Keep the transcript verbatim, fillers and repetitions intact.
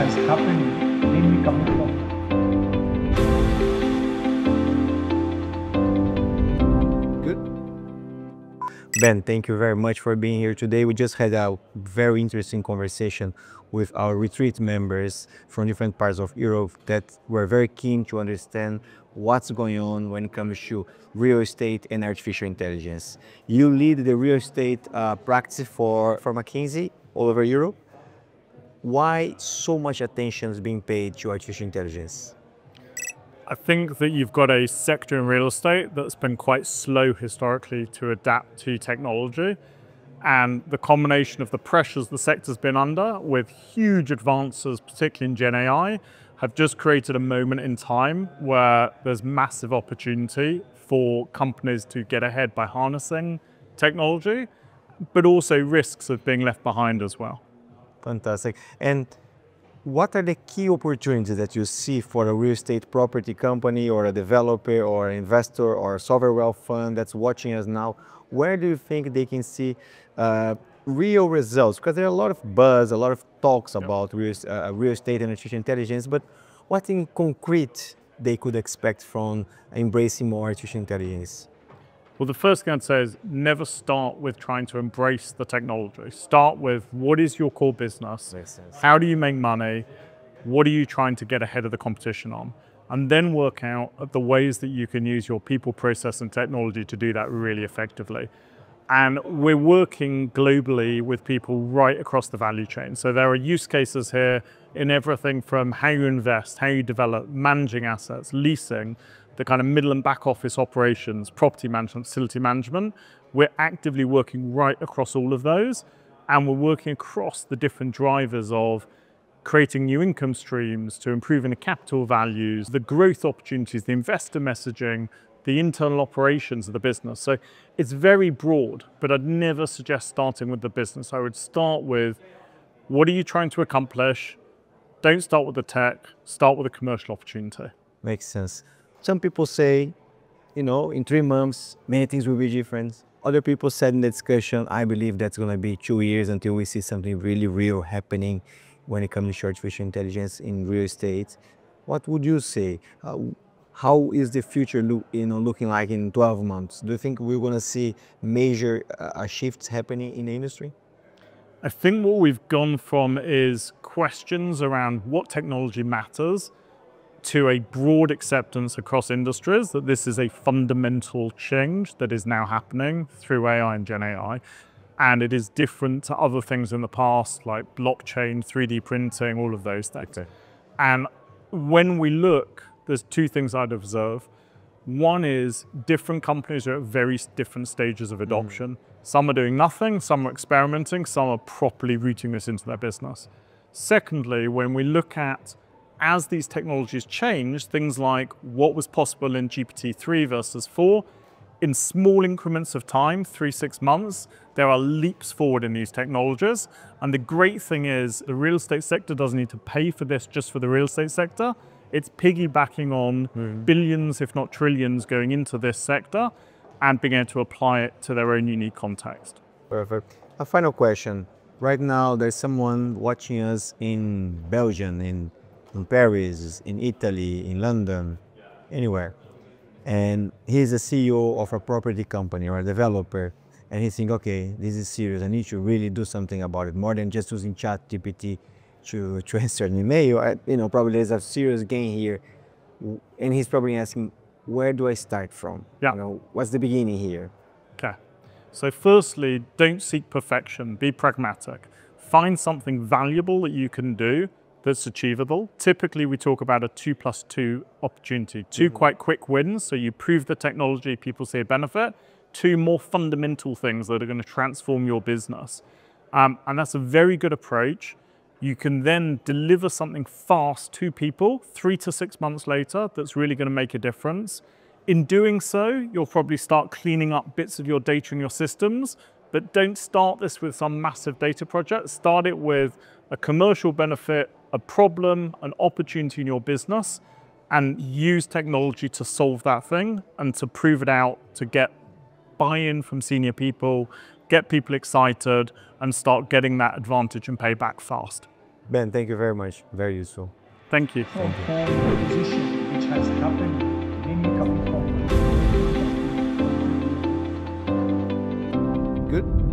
that is happening will be coming from. Ben, thank you very much for being here today. We just had a very interesting conversation with our retreat members from different parts of Europe that were very keen to understand what's going on when it comes to real estate and artificial intelligence. You lead the real estate uh, practice for, for McKinsey all over Europe. Why so much attention is being paid to artificial intelligence? I think that you've got a sector in real estate that's been quite slow historically to adapt to technology. And the combination of the pressures the sector's been under with huge advances, particularly in Gen A I, have just created a moment in time where there's massive opportunity for companies to get ahead by harnessing technology, but also risks of being left behind as well. Fantastic. And what are the key opportunities that you see for a real estate property company or a developer or an investor or a sovereign wealth fund that's watching us now? Where do you think they can see uh, real results? Because there are a lot of buzz, a lot of talks yep. about real, uh, real estate and artificial intelligence, but what in concrete they could expect from embracing more artificial intelligence? Well, the first thing I'd say is never start with trying to embrace the technology. Start with what is your core business? How do you make money? What are you trying to get ahead of the competition on? And then work out the ways that you can use your people, process, and technology to do that really effectively. And we're working globally with people right across the value chain. So there are use cases here in everything from how you invest, how you develop, managing assets, leasing, the kind of middle and back office operations, property management, facility management. We're actively working right across all of those. And we're working across the different drivers of creating new income streams, to improving the capital values, the growth opportunities, the investor messaging, the internal operations of the business. So it's very broad, but I'd never suggest starting with the business. I would start with, what are you trying to accomplish? Don't start with the tech, start with a commercial opportunity. Makes sense. Some people say, you know, in three months, many things will be different. Other people said in the discussion, I believe that's going to be two years until we see something really real happening when it comes to artificial intelligence in real estate. What would you say? Uh, how is the future look, you know, looking like in twelve months? Do you think we're going to see major uh, shifts happening in the industry? I think what we've gone from is questions around what technology matters to a broad acceptance across industries that this is a fundamental change that is now happening through A I and Gen A I. And it is different to other things in the past, like blockchain, three D printing, all of those things. Okay. And when we look, there's two things I'd observe. One is different companies are at very different stages of adoption. Mm. Some are doing nothing, some are experimenting, some are properly rooting this into their business. Secondly, when we look at as these technologies change, things like what was possible in G P T three versus four, in small increments of time, three, six months, there are leaps forward in these technologies. And the great thing is the real estate sector doesn't need to pay for this just for the real estate sector. It's piggybacking on mm. billions, if not trillions, going into this sector and being able to apply it to their own unique context. Perfect. A final question. Right now, there's someone watching us in Belgium, in in Paris, in Italy, in London, anywhere. And he's a C E O of a property company or a developer. And he's thinking, okay, this is serious. I need to really do something about it more than just using ChatGPT to, to answer an email. I, you know, probably there's a serious gain here. And he's probably asking, where do I start from? Yeah. You know, what's the beginning here? Okay. So firstly, don't seek perfection. Be pragmatic. Find something valuable that you can do that's achievable. Typically, we talk about a two plus two opportunity. Two mm-hmm. quite quick wins, so you prove the technology, people see a benefit. Two more fundamental things that are going to transform your business. Um, and that's a very good approach. You can then deliver something fast to people three to six months later that's really going to make a difference. In doing so, you'll probably start cleaning up bits of your data in your systems, but don't start this with some massive data project. Start it with a commercial benefit, a problem, an opportunity in your business, and use technology to solve that thing and to prove it out, to get buy-in from senior people, get people excited, and start getting that advantage and payback fast. Ben, thank you very much. Very useful. Thank you. Thank you. Position which has happened in coming forward. Good.